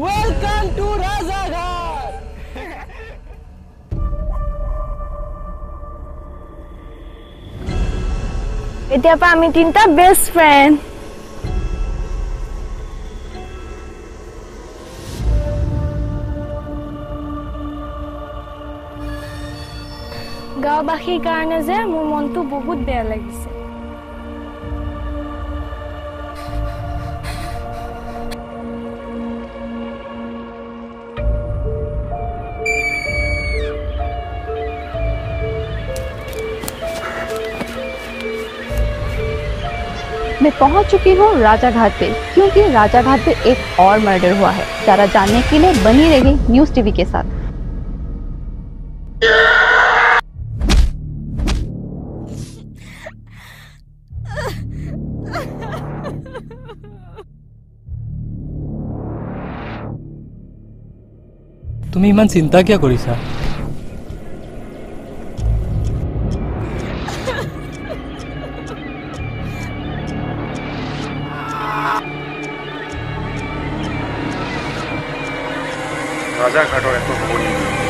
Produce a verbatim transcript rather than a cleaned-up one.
Welcome to राजागर। এতিয়া পা আমি তিনটা বেস্ট ফ্রেন্ড। গাঁওবাসীৰ কাৰণে যে মোৰ মনটো বহুত বেয়া লাগিছে। मैं पहुंच चुकी हूँ राजाघाट पे, क्योंकि राजाघाट पे एक और मर्डर हुआ है। सारा जानने के लिए बनी रहिए न्यूज टीवी के साथ। तुम्हें इमान चिंता क्या करी सा? राजा घाटों एक तो